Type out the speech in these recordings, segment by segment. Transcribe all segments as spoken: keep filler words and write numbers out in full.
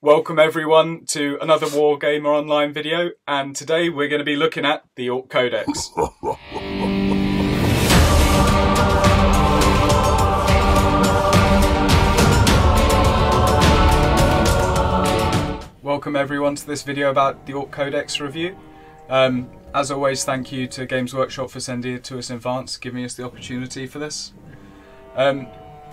Welcome everyone to another Wargamer Online video, and today we're going to be looking at the Ork Codex. Welcome everyone to this video about the Ork Codex review. Um, as always, thank you to Games Workshop for sending it to us in advance, giving us the opportunity for this. Um,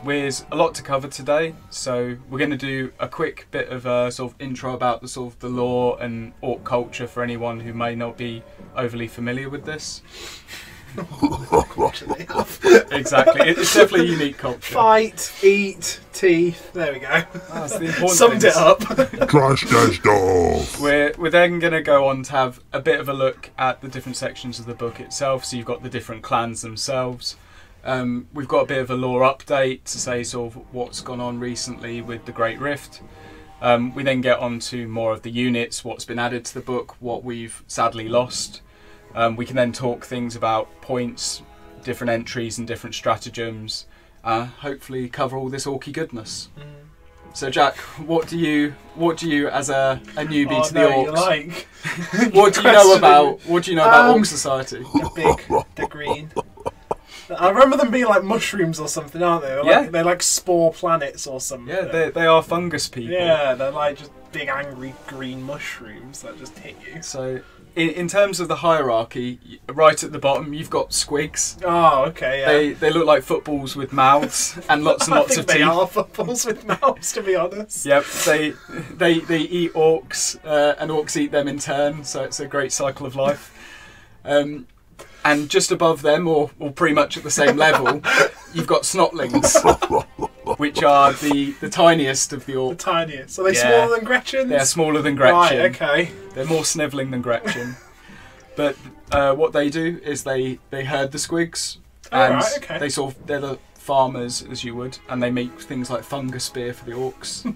There's a lot to cover today, so we're going to do a quick bit of a sort of intro about the sort of the lore and orc culture for anyone who may not be overly familiar with this. Exactly, it's definitely a unique culture. Fight, eat, teeth. There we go. That's the important summed things. It up. Crash dash dog. We're we're then going to go on to have a bit of a look at the different sections of the book itself. So you've got the different clans themselves. Um, we've got a bit of a lore update to say sort of what's gone on recently with the Great Rift. Um, we then get on to more of the units, what's been added to the book, what we've sadly lost. Um, we can then talk things about points, different entries and different stratagems. Uh, hopefully cover all this orky goodness. Mm. So Jack, what do you, what do you as a, a newbie oh, to the orcs, like. what do you know about, what do you know about um, orc society? The big, the green. I remember them being like mushrooms or something, aren't they? They're yeah. Like, they're like spore planets or something. Yeah, they they are fungus people. Yeah, they're like just big angry green mushrooms that just hit you. So, in, in terms of the hierarchy, right at the bottom you've got squigs. Oh, okay. Yeah. They they look like footballs with mouths and lots and lots I think of teeth. They are footballs with mouths, to be honest. Yep. They they they eat orcs uh, and orcs eat them in turn. So it's a great cycle of life. Um, And just above them, or, or pretty much at the same level, you've got snotlings, which are the, the tiniest of the orcs. The tiniest. Are they yeah. smaller than Gretchen? They're smaller than Gretchen. Right, okay. They're more snivelling than Gretchen. But uh, what they do is they, they herd the squigs. Oh, and right, okay. They sort of, they're the farmers, as you would, and they make things like fungus beer for the orcs.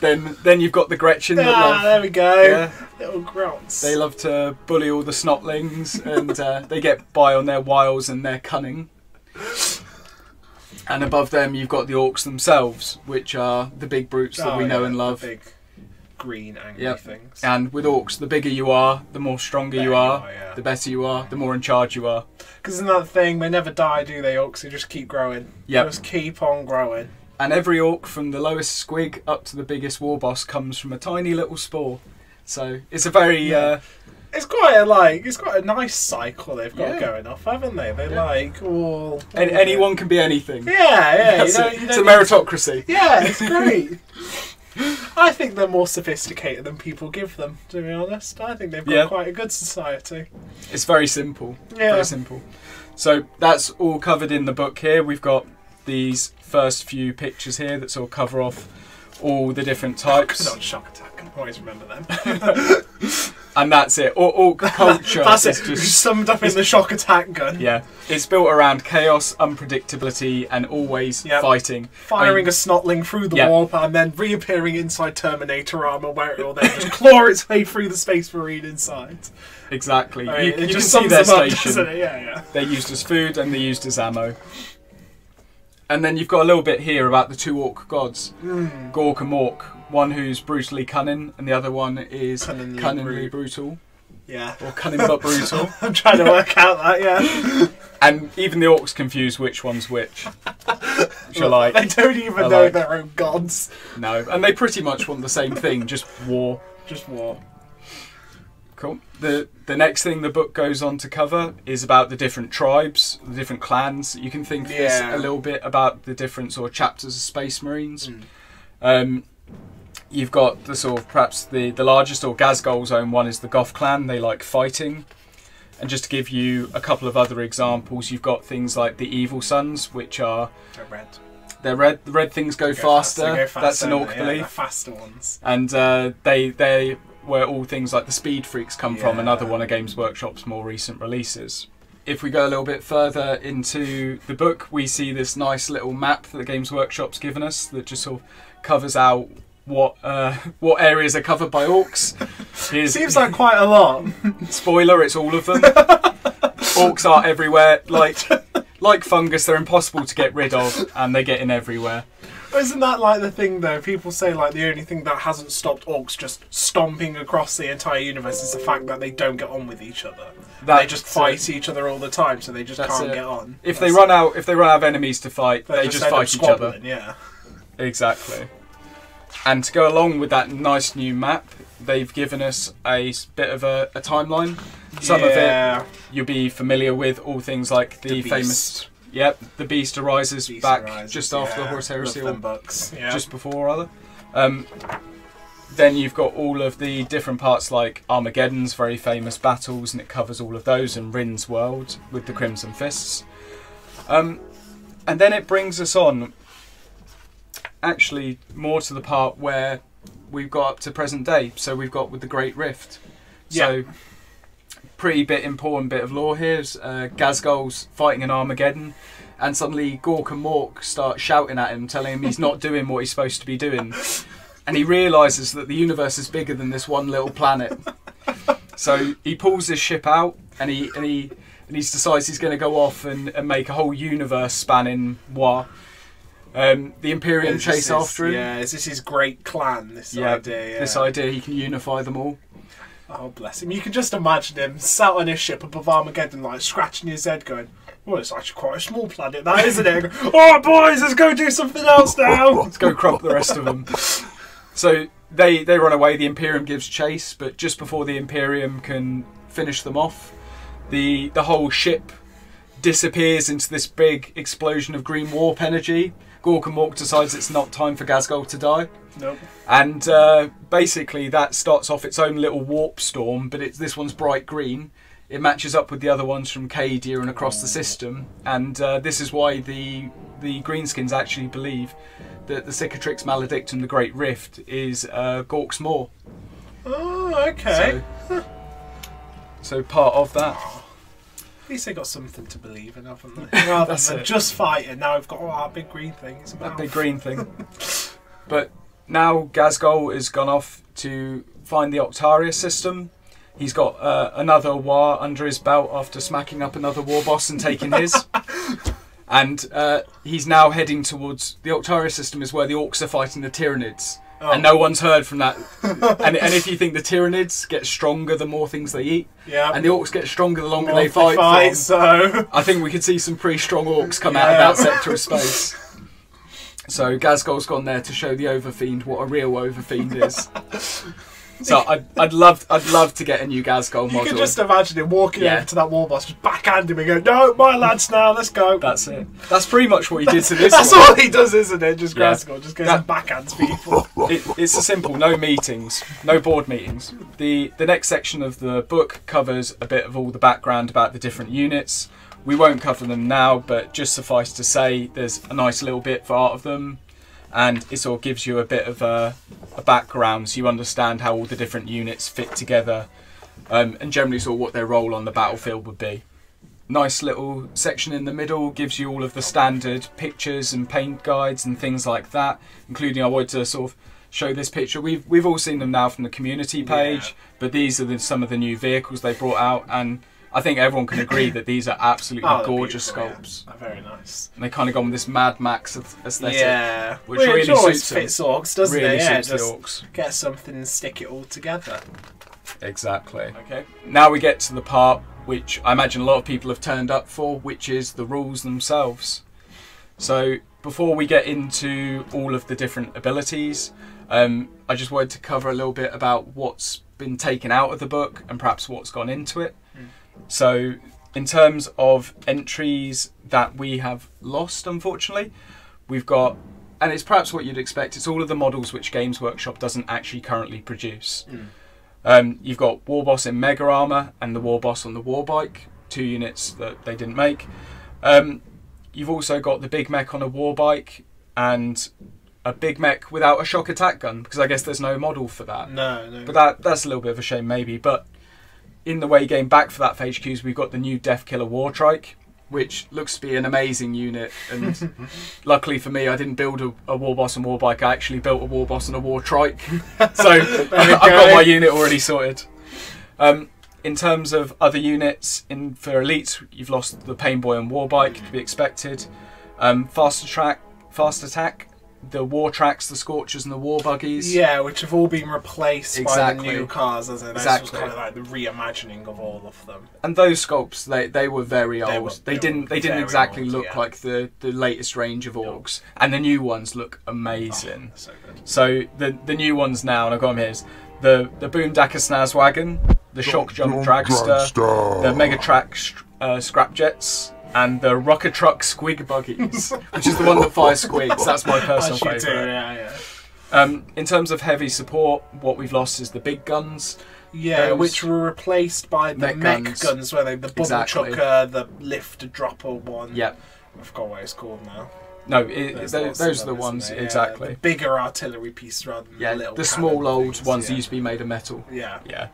Then, then you've got the Gretchen. Ah, that love, there we go. Yeah, little grounds. They love to bully all the snotlings, and uh, they get by on their wiles and their cunning. And above them, you've got the orcs themselves, which are the big brutes oh, that we yeah, know and love. The big green angry yep. things. And with orcs, the bigger you are, the more stronger the you are, are yeah. the better you are, the more in charge you are. Because isn't that the thing? They never die, do they? Orcs, they just keep growing. Yep. They just keep on growing. And every orc, from the lowest squig up to the biggest war boss, comes from a tiny little spore. So it's a very... Yeah. Uh, it's quite a, like it's quite a nice cycle they've got yeah. going off, haven't they? They're yeah. like all... all An anyone can be anything. Yeah, yeah. You know, you it's a meritocracy. To... Yeah, it's great. I think they're more sophisticated than people give them, to be honest. I think they've got yeah. quite a good society. It's very simple. Yeah. Very simple. So that's all covered in the book here. We've got these... first few pictures here that sort of cover off all the different types. Not shock attack, I always remember them. And that's it. Or orc culture. That's it. Just summed up in the shock attack gun. Yeah, it's built around chaos, unpredictability, and always yep. fighting. Firing I mean, a snotling through the yep. wall and then reappearing inside Terminator armor, where it will then just claw its way through the Space Marine inside. Exactly. I mean, you it you just can see sums their them station. Up, yeah, yeah. They're used as food and they're used as ammo. And then you've got a little bit here about the two orc gods, mm. Gork and Mork. One who's brutally cunning, and the other one is cunningly, cunningly brutal. Yeah. Or cunning but brutal. I'm trying to work out that, yeah. And even the orcs confuse which one's which. Which are like, they don't even know like, their own gods. No, and they pretty much want the same thing, just war. Just war. Cool. The the next thing the book goes on to cover is about the different tribes, the different clans. You can think yeah. this a little bit about the different sort of chapters of Space Marines. Mm. Um, you've got the sort of perhaps the, the largest or Ghazghkull's own one is the Goff Clan. They like fighting. And just to give you a couple of other examples, you've got things like the Evil Sunz, which are... They're red. They're red. The red things go, go, faster. Faster, go faster. That's an orc yeah, belief. The faster ones. And uh, they... they where all things like the Speed Freaks come yeah. from, another one of Games Workshop's more recent releases. If we go a little bit further into the book, we see this nice little map that the Games Workshop's given us that just sort of covers out what uh, what areas are covered by orcs. Here's, seems like quite a lot. Spoiler, it's all of them. Orcs are everywhere. Like, like fungus, they're impossible to get rid of, and they get in everywhere. Isn't that like the thing though? People say like the only thing that hasn't stopped orcs just stomping across the entire universe is the fact that they don't get on with each other. They just fight it. each other all the time, so they just that's can't it. get on. If that's they run it. out, if they run out of enemies to fight, They're they just, just fight each other. Yeah, exactly. And to go along with that nice new map, they've given us a bit of a, a timeline. Some yeah. of it you'll be familiar with, all things like the, the famous. Yep, the Beast arises Beast back arises, just after yeah. the Horus Heresy, or books. Yeah. just before rather. Um, then you've got all of the different parts like Armageddon's very famous battles, and it covers all of those, and Rin's world with the Crimson Fists. Um, and then it brings us on, actually, more to the part where we've got up to present day. So we've got with the Great Rift. Yeah. So, pretty bit important bit of lore here is uh, Ghazghkull's fighting an Armageddon, and suddenly Gork and Mork start shouting at him, telling him he's not doing what he's supposed to be doing, and he realises that the universe is bigger than this one little planet. So he pulls his ship out, and he and he and he decides he's going to go off and, and make a whole universe spanning war. Um, the Imperium is chase after his, him. Yeah, is this his great clan? This yeah, idea. Yeah. This idea he can unify them all. Oh, bless him. You can just imagine him sat on his ship above Armageddon, like, scratching his head, going, well, it's actually quite a small planet, that, isn't it? Oh, boys, let's go do something else now! Let's go crump the rest of them. So they, they run away, the Imperium gives chase, but just before the Imperium can finish them off, the, the whole ship disappears into this big explosion of green warp energy. Gork and Mork decides it's not time for Ghazghkull to die. Nope. And uh, basically that starts off its own little warp storm, but it's, this one's bright green. It matches up with the other ones from Cadia and across the system, and uh, this is why the the Greenskins actually believe that the Cicatrix Maledictum, the Great Rift, is uh, Gork's Maw. Oh, okay. So, so part of that. At least they got something to believe in, haven't they? Rather than it. just fighting, now we've got all our big green things. That mouth. big green thing. But now Ghazghkull has gone off to find the Octarius system. He's got uh, another war under his belt after smacking up another war boss and taking his. And uh, he's now heading towards... The Octarius system is where the orcs are fighting the Tyranids. Oh. And no one's heard from that. and, and if you think the Tyranids get stronger the more things they eat, yeah. and the orcs get stronger the longer the they fight, they fight from, so. I think we could see some pretty strong orcs come yeah. out of that sector of space. So Ghazghkull's gone there to show the Overfiend what a real Overfiend is. So I'd, I'd love I'd love to get a new Ghazghkull model. You can just imagine him walking yeah. over to that war boss, just backhand him and go, no, my lads now, let's go. That's it. That's pretty much what he did to this That's one. all he does, isn't it? Just yeah. Ghazghkull, just goes that, and backhands people. It, it's a simple, no meetings, no board meetings. The, the next section of the book covers a bit of all the background about the different units. We won't cover them now, but just suffice to say there's a nice little bit for art of them. And it sort of gives you a bit of a, a background, so you understand how all the different units fit together, um, and generally sort of what their role on the battlefield would be. Nice little section in the middle gives you all of the standard pictures and paint guides and things like that, including I wanted to sort of show this picture. We've we've all seen them now from the community page, yeah. but these are the, some of the new vehicles they brought out, and I think everyone can agree that these are absolutely oh, gorgeous sculpts. Yeah. They're very nice. And they kind of gone with this Mad Max aesthetic, yeah. which well, really always suits fits orcs, doesn't really it? Yeah, suits just the orcs. Get something and stick it all together. Exactly. Okay. Now we get to the part which I imagine a lot of people have turned up for, which is the rules themselves. So before we get into all of the different abilities, um, I just wanted to cover a little bit about what's been taken out of the book and perhaps what's gone into it. Mm. So in terms of entries that we have lost, unfortunately, we've got, and it's perhaps what you'd expect, it's all of the models which Games Workshop doesn't actually currently produce. Mm. Um, you've got Warboss in Mega Armour and the Warboss on the Warbike, two units that they didn't make. Um, you've also got the Big Mech on a Warbike and a Big Mech without a shock attack gun, because I guess there's no model for that. No, no. But that, that's a little bit of a shame maybe, but... In the way game back for that for H Qs, we've got the new Deffkilla Wartrike, which looks to be an amazing unit. And luckily for me, I didn't build a, a Warboss and Warbike. I actually built a Warboss and a Wartrike. So I've got my unit already sorted. Um, in terms of other units, in for elites, you've lost the Painboy and Warbike, to be expected. Um, fast, track, fast attack the war tracks, the Scorchers and the war buggies. Yeah, which have all been replaced exactly. by the new cars, as it? Exactly. This was kind of like the reimagining of all of them. And those sculpts, they they were very old. They, were, they, they didn't they didn't exactly old, look yeah. like the the latest range of orcs. Yep. And the new ones look amazing. Oh, so good. So the the new ones now, and I've got them here, is the the Boom Dakka Snazwagon, the Shokkjump Dragsta, Dragsta, the Mega Track uh, Scrap Jets, and the Rocker Truck Squig Buggies, which is the one that fires squigs. That's my personal favourite. Yeah, yeah. Um, in terms of heavy support, what we've lost is the big guns. Yeah, Those which were replaced by the mech, mech guns. guns, where they the bubble exactly. chucker, the lift dropper one. Yeah, I forgot what it's called now. No, it, those, those, those are the ones, yeah, exactly. The bigger artillery pieces rather than yeah, the little the small old things, ones yeah. that used to be made of metal. Yeah. Yeah.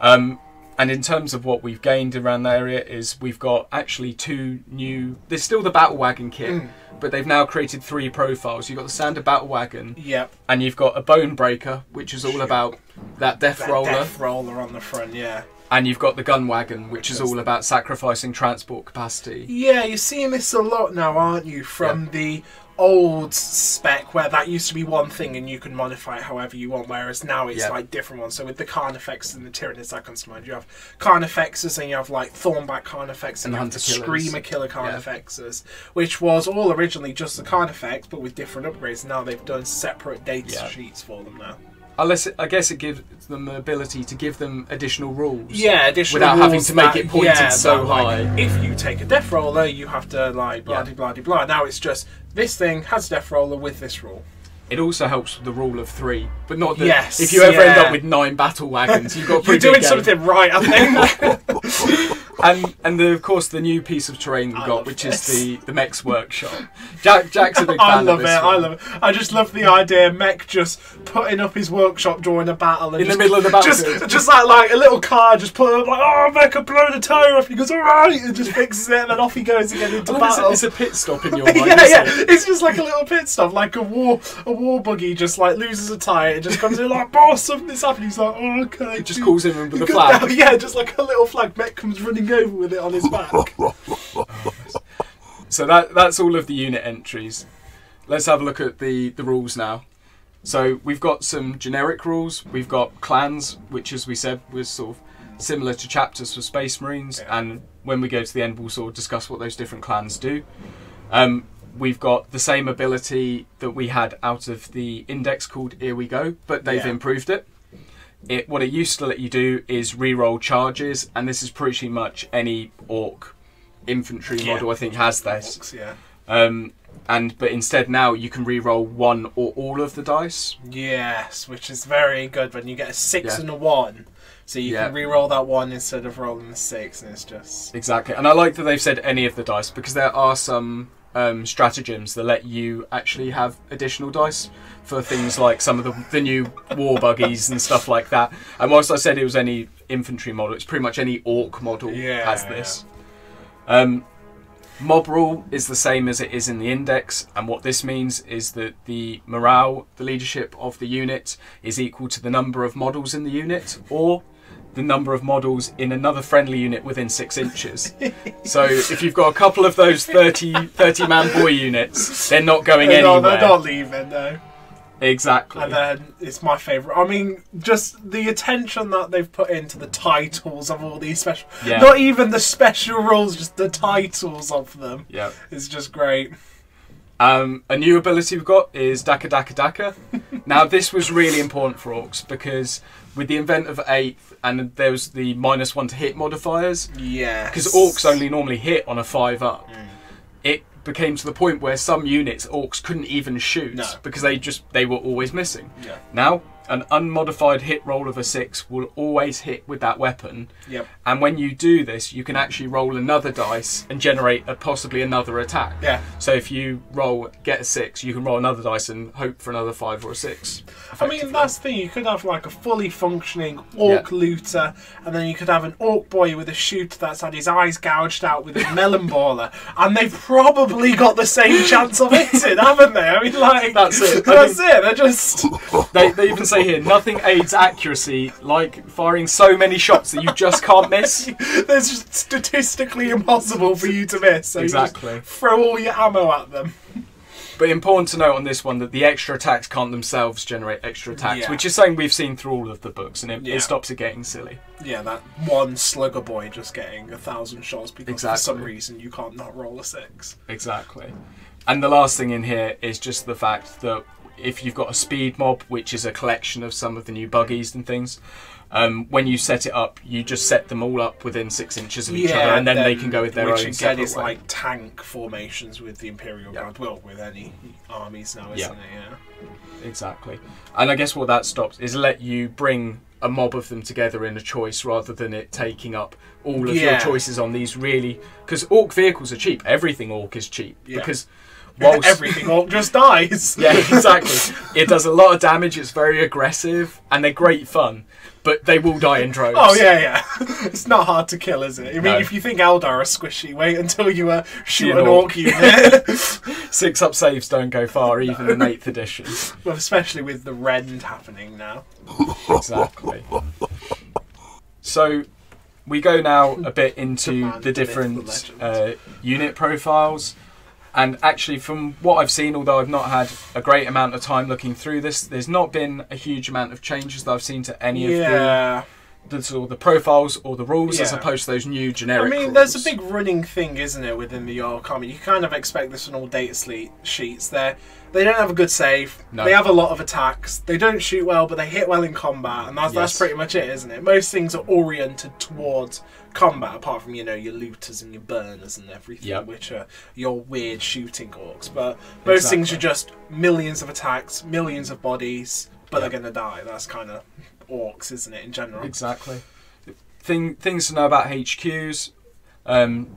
Um, and in terms of what we've gained around the area is we've got actually two new... There's still the Battle Wagon kit, mm. but they've now created three profiles. You've got the standard Battle Wagon, yep. and you've got a Bone Breaker, which is all Shoot. about that death that roller. death roller on the front, yeah. And you've got the Gun Wagon, which is all about sacrificing transport capacity. Yeah, you're seeing this a lot now, aren't you? From yeah. the old spec, where that used to be one thing and you can modify it however you want, whereas now it's yeah. like different ones. So with the Carnifexes and the Tyranids that comes to mind, you have Carnifexes and you have like Thornback Carnifexes and, and you have the killers. Screamer Killer Carnifexes, yeah. which was all originally just the Carnifex, but with different upgrades. Now they've done separate data yeah. sheets for them now. Unless it, I guess it gives them the ability to give them additional rules. Yeah, additional without rules having to make that, it pointed yeah, so that, high. Like, if you take a death roller, you have to like blah de yeah. blah de blah. Now it's just this thing has a death roller with this rule. It also helps with the rule of three, but not that. Yes, if you ever yeah. end up with nine battle wagons, you've got a pretty you're doing game. something right, I think. And and the, of course the new piece of terrain we got, which this. is the the Mech's Workshop. Jack Jack's a big fan I love of this it. One. I love it. I just love the idea. Mech just putting up his workshop during a battle and in just, the middle of the battle, just just like like a little car just putting up like oh Mech, I blown the tyre off. And he goes all right, and just fixes it, and then off he goes again into battle. It's a, it's a pit stop in your mind. yeah, yeah. It? It's just like a little pit stop, like a war a war buggy just like loses a tyre and just comes in like boss, something's happened. He's like oh okay. It just calls him with a flag. Now, yeah, just like a little flag. Mech comes running over with it on his back. So that that's all of the unit entries. Let's have a look at the the rules now. So we've got some generic rules. We've got clans, which as we said was sort of similar to chapters for Space Marines, yeah. and when we go to the end we'll sort of discuss what those different clans do. Um, we've got the same ability that we had out of the index called Here We Go, but they've yeah. improved it. It, what it used to let you do is re-roll charges, and this is pretty much any orc infantry yeah. model I think has this. Orcs, yeah. Um, and but instead now you can re-roll one or all of the dice. Yes, which is very good when you get a six yeah. and a one, so you yeah. can re-roll that one instead of rolling the six, and it's just exactly. And I like that they've said any of the dice because there are some. Um, stratagems that let you actually have additional dice for things like some of the, the new war buggies and stuff like that. And whilst I said it was any infantry model, it's pretty much any orc model yeah, has this. Yeah. Um, mob rule is the same as it is in the index, and what this means is that the morale, the leadership of the unit, is equal to the number of models in the unit, or the number of models in another friendly unit within six inches. So if you've got a couple of those thirty man boy units, they're not going they're anywhere. Not, they're not leaving, no. Exactly. And then it's my favourite. I mean, just the attention that they've put into the titles of all these special... Yeah. Not even the special rules, just the titles of them. Yeah. It's just great. Um, a new ability we've got is Dakka Dakka Dakka. Now this was really important for orcs because with the invent of eighth and there was the minus one to hit modifiers. Yeah. Because orcs only normally hit on a five up. Mm. It became to the point where some units orcs couldn't even shoot no. because they just they were always missing. Yeah. Now an unmodified hit roll of a six will always hit with that weapon. Yep. And when you do this, you can actually roll another dice and generate a possibly another attack. Yeah. So if you roll, get a six, you can roll another dice and hope for another five or a six. I mean, that's the thing. You could have like a fully functioning orc yeah. looter, and then you could have an orc boy with a shooter that's had his eyes gouged out with a melon baller, and they've probably got the same chance of hitting, haven't they? I mean, like... That's it. That's I mean, it. They're just... They, they even say here, nothing aids accuracy like firing so many shots that you just can't miss. There's just statistically impossible for you to miss. So exactly. You just throw all your ammo at them. But important to note on this one that the extra attacks can't themselves generate extra attacks, yeah. which is something we've seen through all of the books, and it, yeah. it stops it getting silly. Yeah, that one slugger boy just getting a thousand shots because exactly. for some reason you can't not roll a six. Exactly. And the last thing in here is just the fact that if you've got a speed mob, which is a collection of some of the new buggies and things, um, when you set it up, you just set them all up within six inches of each yeah, other, and then, then they can go with their which own. Which again is way. like tank formations with the Imperial yeah. Guard, well, with any armies now, isn't yeah. it? Yeah, exactly. And I guess what that stops is let you bring a mob of them together in a choice rather than it taking up all of yeah. your choices on these really. Because Orc vehicles are cheap. Everything Orc is cheap yeah. because. Whilst everything Orc just dies. Yeah, exactly. It does a lot of damage, it's very aggressive, and they're great fun, but they will die in droves. Oh, yeah, yeah. It's not hard to kill, is it? I mean, no. if you think Eldar are squishy, wait until you uh, shoot an, an Orc unit. Six-up saves don't go far, even no. in eighth edition. Well, especially with the rend happening now. Exactly. So, we go now a bit into the, the different uh, unit profiles. And actually, from what I've seen, although I've not had a great amount of time looking through this, there's not been a huge amount of changes that I've seen to any yeah. of the, the sort of the profiles or the rules, yeah. as opposed to those new generic. I mean, rules. There's a big running thing, isn't it, within the Orc army? You kind of expect this on all data sheets. They're, they don't have a good save. No. They have a lot of attacks. They don't shoot well, but they hit well in combat, and that's, yes. that's pretty much it, isn't it? Most things are oriented towards combat, apart from, you know, your looters and your burners and everything, yep. which are your weird shooting Orcs. But most exactly. things are just millions of attacks, millions of bodies, but yep. they're going to die. That's kind of Orcs, isn't it, in general? Exactly. Thing, things to know about H Qs. Um,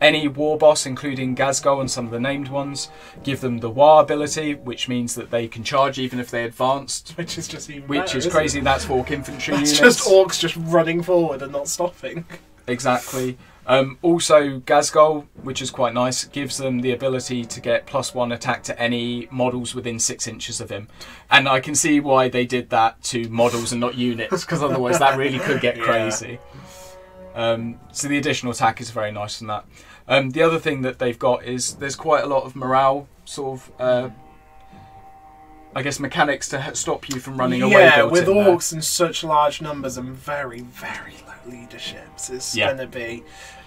any war boss, including Ghazghkull and some of the named ones, give them the War ability, which means that they can charge even if they advanced. Which is just even Which better, is crazy. It? That's for Orc infantry That's units. Just Orcs just running forward and not stopping. Exactly. Um, also, Ghazghkull, which is quite nice, gives them the ability to get plus one attack to any models within six inches of him. And I can see why they did that to models and not units, because otherwise that really could get crazy. Yeah. Um, so the additional attack is very nice from that. Um, the other thing that they've got is there's quite a lot of morale, sort of, uh, I guess, mechanics to stop you from running yeah, away. Yeah, with Orcs in such large numbers and very, very low leaderships, it's yeah. going to be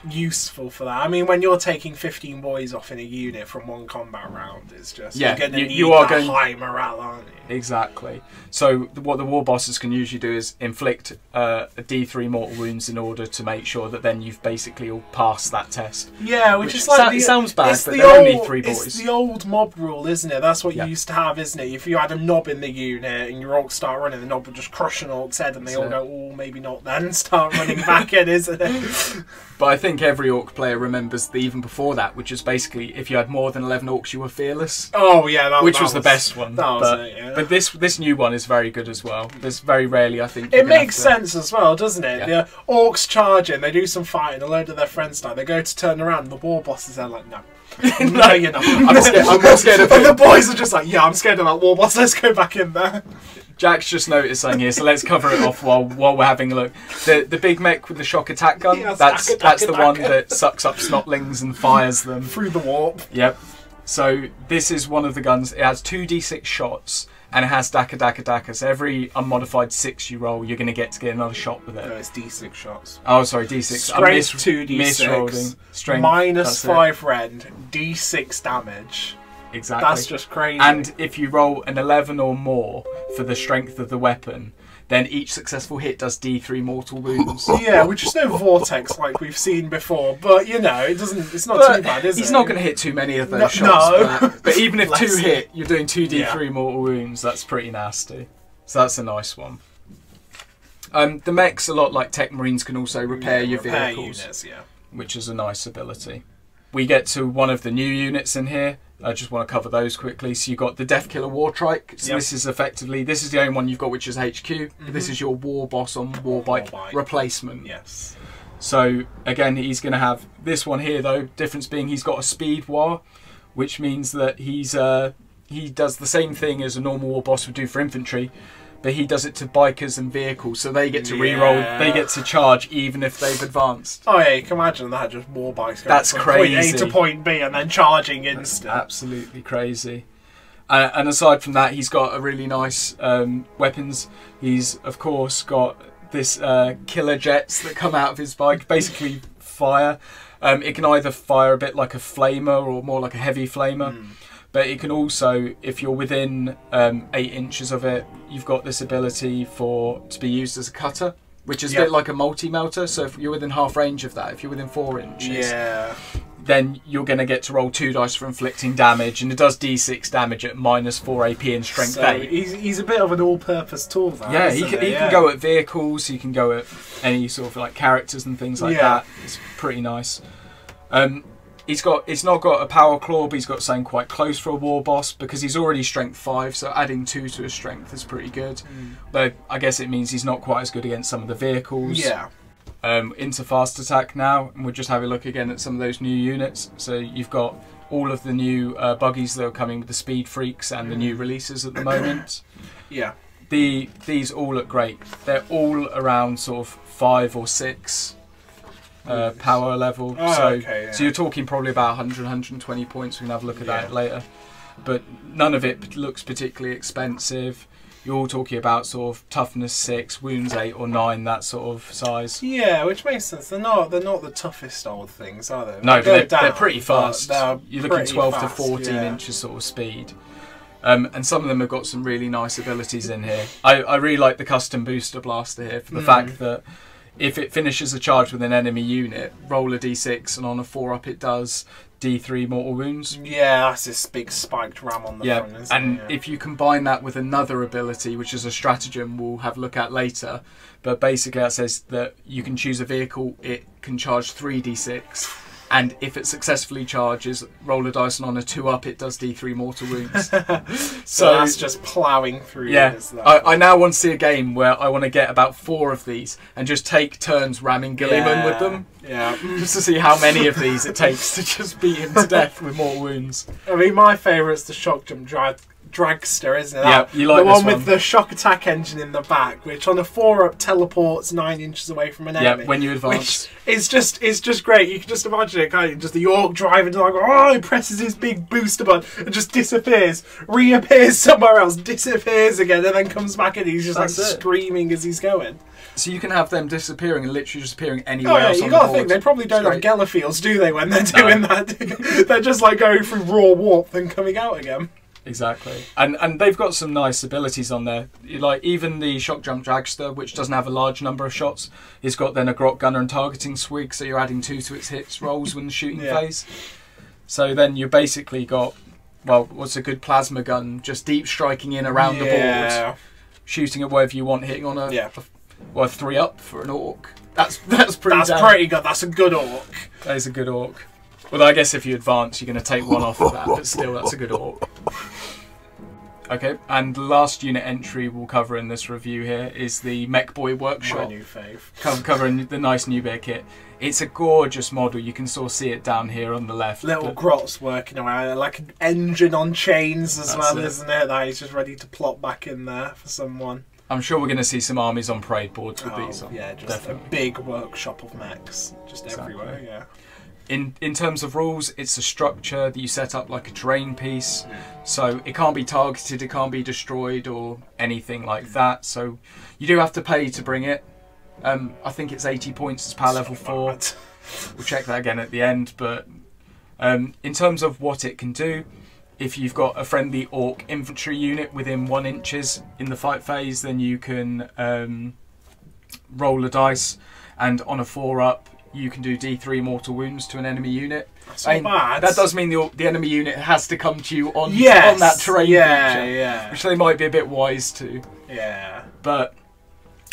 useful for that. I mean, when you're taking fifteen boys off in a unit from one combat round, it's just yeah, you're gonna you, need you are going to need high morale, aren't you? Exactly. So what the war bosses can usually do is inflict uh, a D three mortal wounds in order to make sure that then you've basically all passed that test. Yeah, which, which is like sa the, sounds bad, but the they're old, only three boys. It's the old mob rule, isn't it? That's what yeah. you used to have, isn't it? If you had a Nob in the unit and your Orcs start running, the Nob would just crush an Orc's head, and they That's all it. go, "Oh, maybe not." Then start running back in, isn't it? But I think. I think every Orc player remembers the even before that, which is basically if you had more than eleven Orcs, you were fearless. Oh yeah, that, which that was, was the best one. That was but, it, yeah. but this this new one is very good as well. There's very rarely, I think. It makes to... sense as well, doesn't it? Yeah. The Orcs charging, they do some fighting, a load of their friends die. They go to turn around, and the war bosses are like, "No, no, you're not. I'm scared. I'm more scared of." And the boys are just like, "Yeah, I'm scared of that war boss. Let's go back in there." Jack's just noticed something here, so let's cover it off while while we're having a look. The the big mech with the shock attack gun, yes, that's Dakka, Dakka, that's the Dakka. one that sucks up snotlings and fires them. Through the warp. Yep. So this is one of the guns. It has two d six shots, and it has Dakka Dakka Dakka. So every unmodified six you roll, you're going to get to get another shot with it. No, it's d six shots. Oh, sorry, d six. Strength two d six, Strength, minus five rend, d six damage. Exactly. That's just crazy. And if you roll an eleven or more for the strength of the weapon, then each successful hit does D three mortal wounds. Yeah, which is no vortex like we've seen before, but you know, it doesn't. It's not but too bad, is he's it? He's not going to hit too many of those no, shots. No. But, but even if two hit, you're doing two D three yeah. mortal wounds. That's pretty nasty. So that's a nice one. Um, the mechs, a lot like Tech Marines, can also repair yeah, your repair vehicles, units, yeah. which is a nice ability. We get to one of the new units in here. I just want to cover those quickly. So you've got the Deffkilla Wartrike. So yep. this is effectively, this is the only one you've got, which is H Q. Mm-hmm. This is your war boss on war bike, war bike replacement. Yes. So again, he's going to have this one here though. Difference being he's got a speed war, which means that he's uh, he does the same thing as a normal war boss would do for infantry, but he does it to bikers and vehicles, so they get to yeah. reroll, they get to charge even if they've advanced. Oh yeah, you can imagine that, just war bikes going That's from crazy. point A to point B and then charging instant. That's absolutely crazy. Uh, and aside from that, he's got a really nice um, weapons. He's, of course, got this uh, killer jets that come out of his bike, basically fire. Um, it can either fire a bit like a flamer or more like a heavy flamer. Mm. But it can also, if you're within um, eight inches of it, you've got this ability for to be used as a cutter, which is yeah. a bit like a multi-melter. So if you're within half range of that, if you're within four inches, yeah. then you're going to get to roll two dice for inflicting damage, and it does d six damage at minus four A P and strength so eight. He's, he's a bit of an all-purpose tool, though. Yeah, he, can, he yeah. can go at vehicles, he can go at any sort of like characters and things like yeah. that. It's pretty nice. Um, He's got. It's not got a power claw, but he's got something quite close for a war boss because he's already strength five. So adding two to his strength is pretty good. Mm. Though I guess it means he's not quite as good against some of the vehicles. Yeah. Um, into fast attack now, and we'll just have a look again at some of those new units. So you've got all of the new uh, buggies that are coming with the Speed Freaks and mm. the new releases at the moment. Yeah. The these all look great. They're all around sort of five or six. Uh, power level, oh, so okay, yeah. so you're talking probably about one hundred, one hundred twenty points. We can have a look at yeah. that later, but none of it looks particularly expensive. You're all talking about sort of toughness six, wounds eight or nine, that sort of size. Yeah, which makes sense. They're not they're not the toughest old things, are they? No, they but they're, down, they're pretty fast. They're you're looking twelve fast, to fourteen yeah. inches sort of speed. Um, and some of them have got some really nice abilities in here. I, I really like the custom booster blaster here for the mm. fact that. If it finishes a charge with an enemy unit, roll a d six, and on a four up it does d three mortal wounds. Yeah, that's this big spiked ram on the yeah. front, isn't and it? Yeah. If you combine that with another ability, which is a stratagem we'll have a look at later, but basically that says that you can choose a vehicle, it can charge three d six, and if it successfully charges, roll a dice, and on a two up it does d three mortal wounds. so, so that's just ploughing through. Yeah, I, I now want to see a game where I want to get about four of these and just take turns ramming Gilliman yeah. with them. Yeah, just to see how many of these it takes to just beat him to death with mortal wounds. I mean, my favourite's the Shokkjump Dragsta, isn't it? Yeah, you like the one, one with the shock attack engine in the back, which on a four up teleports nine inches away from an enemy. Yeah, when you advance, which is just it's just great. You can just imagine it, can't you? Just the York driving, like oh, he presses his big booster button and just disappears, reappears somewhere else, disappears again, and then comes back, and he's just That's like it. Screaming as he's going. So you can have them disappearing and literally disappearing anywhere oh, yeah, else you on gotta the board. Think, they probably don't have Galafields, do they, when they're doing no. that? They're just like going through raw warp and coming out again. Exactly. And and they've got some nice abilities on there. Like even the Shokkjump Dragsta, which doesn't have a large number of shots, it's got then a Grot Gunner and Targeting Swig, so you're adding two to its hits rolls when the shooting yeah. phase. So then you basically got, well, what's a good plasma gun? Just deep striking in around yeah. the board, shooting at wherever you want, hitting on a... Yeah. Well, three up for an orc. That's that's pretty. That's down. pretty good. That's a good orc. That is a good orc. Although I guess if you advance, you're going to take one off of that. But still, that's a good orc. Okay, and the last unit entry we'll cover in this review here is the Mech Boy Workshop. My new fave. Co covering the nice new bear kit. It's a gorgeous model. You can sort of see it down here on the left. Little Grot's working around, like an engine on chains as well, it. isn't it? That he's just ready to plop back in there for someone. I'm sure we're going to see some armies on parade boards with oh, these on. Yeah, just Definitely. a big workshop of mechs, just exactly. everywhere. Yeah. In in terms of rules, it's a structure that you set up like a terrain piece, mm. so it can't be targeted, it can't be destroyed or anything like mm. that. So you do have to pay to bring it. Um, I think it's eighty points. It's power so level four. Bad. We'll check that again at the end. But um, in terms of what it can do. If you've got a friendly orc infantry unit within one inches in the fight phase, then you can um, roll a dice, and on a four up, you can do d three mortal wounds to an enemy unit. That's not bad. That does mean the the enemy unit has to come to you on yes. on that terrain yeah, feature, yeah. which they might be a bit wise to. Yeah. But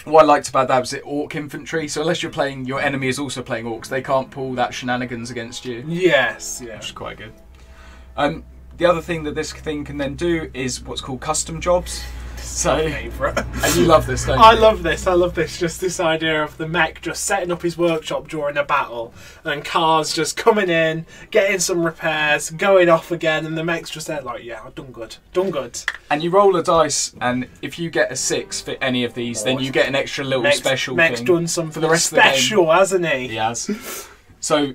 what I liked about that was it orc infantry. So unless you're playing, your enemy is also playing orcs, they can't pull that shenanigans against you. Yes. Yeah. Which is quite good. Um. The other thing that this thing can then do is what's called custom jobs. So, and you love this, don't you? I love this. I love this. Just this idea of the mech just setting up his workshop during a battle, and cars just coming in, getting some repairs, going off again, and the mech's just there like, yeah, I've done good, done good. And you roll a dice, and if you get a six for any of these, then you get an extra little mech's, special mech's thing. Mech's done something for the rest special, of the game. Hasn't he? He has. So,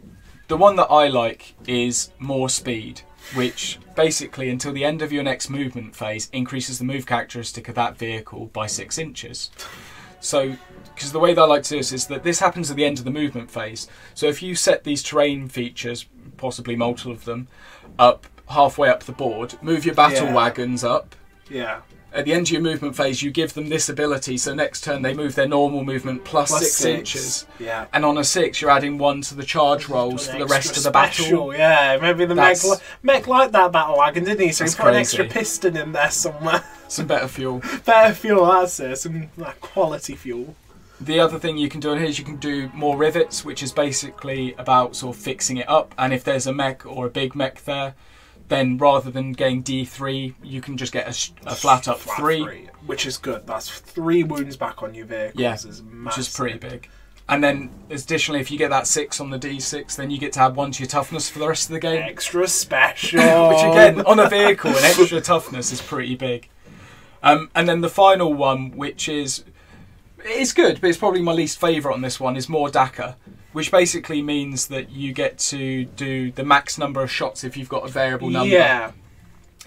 the one that I like is more speed. which basically, until the end of your next movement phase, increases the move characteristic of that vehicle by six inches. So, because the way that I like to do this is that this happens at the end of the movement phase. So if you set these terrain features, possibly multiple of them, up halfway up the board, move your battle yeah. wagons up. Yeah. At the end of your movement phase, you give them this ability, so next turn they move their normal movement plus, plus six, six inches. Yeah. And on a six, you're adding one to the charge rolls for the rest of the special. battle. Yeah, maybe the mech, mech liked that battle wagon, didn't he? So he put crazy. an extra piston in there somewhere. Some better fuel. Better fuel, that's it. Some like, quality fuel. The other thing you can do in here is you can do more rivets, which is basically about sort of fixing it up. And if there's a mech or a big mech there, then rather than getting D three, you can just get a, a flat up flat three. three. Which is good. That's three wounds back on your vehicle. Yeah, is which is pretty big. And then, additionally, if you get that six on the D six, then you get to add one to your toughness for the rest of the game. Extra special. Which, again, on a vehicle, an extra toughness is pretty big. Um, and then the final one, which is... It's good, but it's probably my least favourite on this one, is more Dakka, which basically means that you get to do the max number of shots if you've got a variable number. Yeah.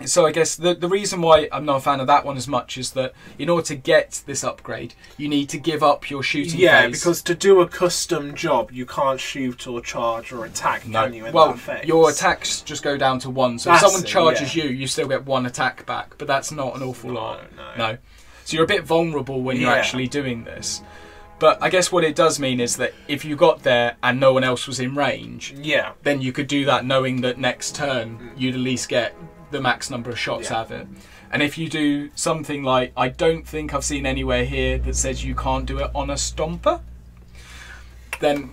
So I guess the, the reason why I'm not a fan of that one as much is that in order to get this upgrade, you need to give up your shooting yeah, phase. Yeah, because to do a custom job, you can't shoot or charge or attack, no. can you, in well, that phase? Your attacks just go down to one. So that's if someone charges it, yeah. you, you still get one attack back, but that's not an awful no, lot. No. no. So you're a bit vulnerable when you're yeah. actually doing this. But I guess what it does mean is that if you got there and no one else was in range, yeah. then you could do that knowing that next turn mm. you'd at least get the max number of shots yeah. out of it. And if you do something like, I don't think I've seen anywhere here that says you can't do it on a stomper, then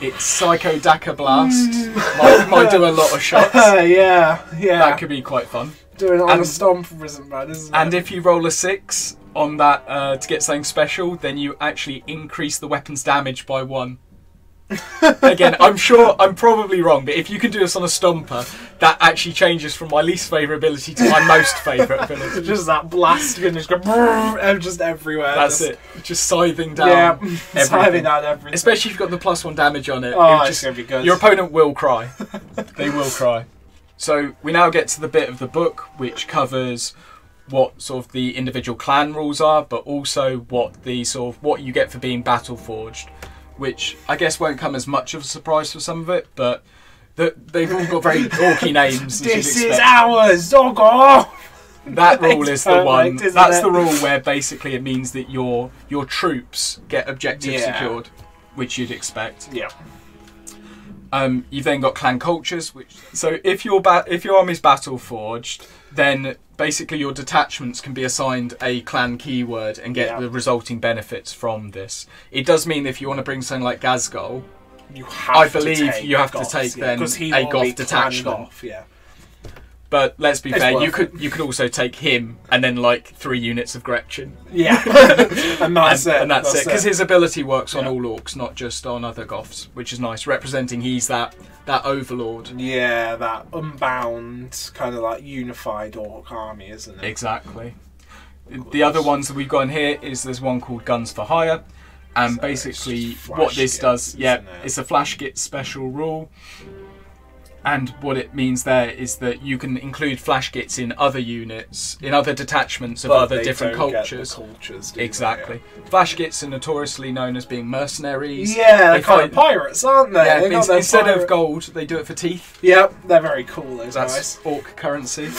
it's Psycho Dakka Blast. might, might do a lot of shots. yeah, yeah. That could be quite fun. Doing it on and, a stomper isn't bad, isn't it? And if you roll a six on that uh, to get something special, then you actually increase the weapon's damage by one. Again, I'm sure I'm probably wrong, but if you can do this on a stomper, that actually changes from my least favourite ability to my most favourite ability. Just that blast, you can just go brrr, just everywhere. That's just, it. Just scything down. Yeah, everything. scything down everything. Especially if you've got the plus one damage on it. Oh, it's going to be good. Your opponent will cry. They will cry. So we now get to the bit of the book which covers what sort of the individual clan rules are, but also what the sort of what you get for being battle forged, which I guess won't come as much of a surprise for some of it, but the, they've all got very orky names. This is ours, Zorgo. That rule is the one. That's it? The rule where basically it means that your your troops get objectives yeah. secured, which you'd expect. Yeah. Um, you've then got clan cultures, which so if your ba if your army's battle forged, then basically your detachments can be assigned a clan keyword and get yeah. the resulting benefits from this. It does mean if you want to bring something like Ghazghkull, you have I believe you have Goffs, to take yeah, then a Goff detachment. Off, yeah. But let's be it's fair, you could it. you could also take him and then like three units of Gretchen. Yeah, and that's and, it. And that's, that's it, because his ability works yeah. on all orcs, not just on other Goths, which is nice. Representing he's that that overlord. Yeah, that unbound kind of like unified orc army, isn't it? Exactly. The other ones that we've got in here is there's one called Guns for Hire, and so basically what this gits, does, yeah, it? it's a Flash Gits special rule. And what it means there is that you can include Flash Gits in other units, in other detachments of but other they different don't cultures. Get the cultures do exactly. They, yeah. Flash Gits are notoriously known as being mercenaries. Yeah, they're kind of pirates, aren't they? Yeah, they instead pirate. of gold, they do it for teeth. Yep, they're very cool, those That's guys. Orc currency.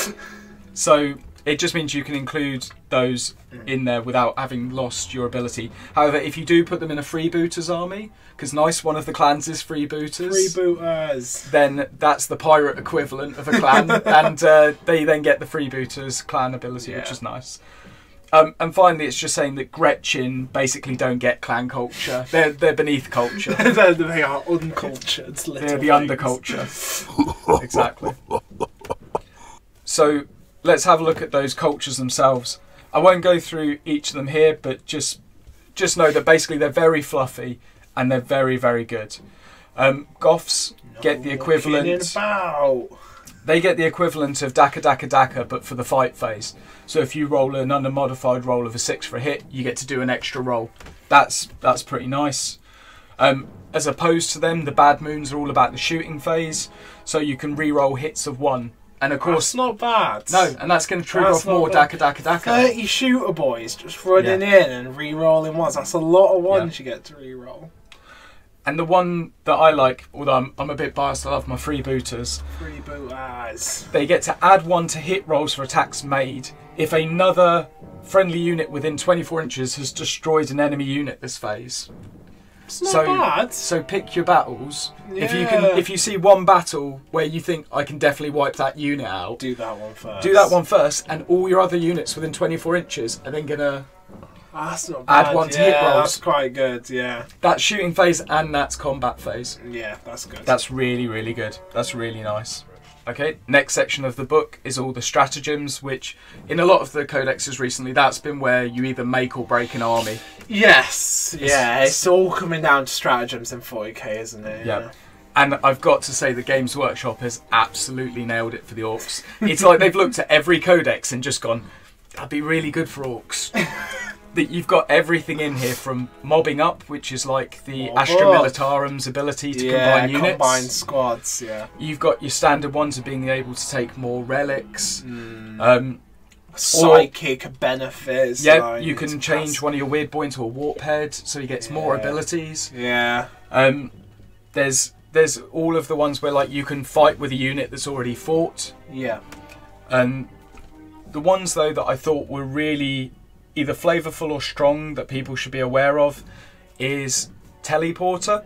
So it just means you can include those in there without having lost your ability. However, if you do put them in a Freebooters army, because nice, one of the clans is Freebooters. Freebooters. Then that's the pirate equivalent of a clan, and uh, they then get the Freebooters clan ability, yeah. which is nice. Um, and finally, it's just saying that Gretchen basically don't get clan culture. They're, they're beneath culture. they're, they are uncultured. They're the underculture. Exactly. So let's have a look at those cultures themselves. I won't go through each of them here, but just just know that basically they're very fluffy and they're very, very good. Um, Goffs no get the equivalent... They get the equivalent of Dakka Dakka Dakka, but for the fight phase. So if you roll an unmodified roll of a six for a hit, you get to do an extra roll. That's, that's pretty nice. Um, as opposed to them, the Bad Moons are all about the shooting phase, so you can re-roll hits of one. And of course, that's not bad. No, and that's going to trigger that's off more Dakka Dakka Dakka. thirty shooter boys just running yeah. in and re-rolling ones. That's a lot of ones yeah. you get to re-roll. And the one that I like, although I'm, I'm a bit biased, I love my Freebooters. Freebooters. They get to add one to hit rolls for attacks made if another friendly unit within twenty-four inches has destroyed an enemy unit this phase. It's not so bad. So pick your battles. Yeah. If you can, if you see one battle where you think I can definitely wipe that unit out, do that one first. Do that one first, and all your other units within twenty-four inches are then gonna that's not bad. Add one yeah, to hit rolls. That's quite good. Yeah. That's shooting phase and that's combat phase. Yeah, that's good. That's really really good. That's really nice. Okay, next section of the book is all the stratagems, which in a lot of the codexes recently, that's been where you either make or break an army. Yes, it's, yeah, it's all coming down to stratagems in forty K, isn't it? Yeah. yeah. And I've got to say the Games Workshop has absolutely nailed it for the orcs. It's like they've looked at every codex and just gone, that'd be really good for orcs. That you've got everything in here from mobbing up, which is like the Mob Astra Militarum's ability to yeah, combine units. combine squads, yeah. You've got your standard ones of being able to take more relics. Mm. Um, Psychic or, benefits. Yeah, like, you can change one of your weird boy into a warp head, so he gets yeah. more abilities. Yeah. Um, there's, there's all of the ones where like you can fight with a unit that's already fought. Yeah. And the ones, though, that I thought were really either flavourful or strong that people should be aware of is Teleporter,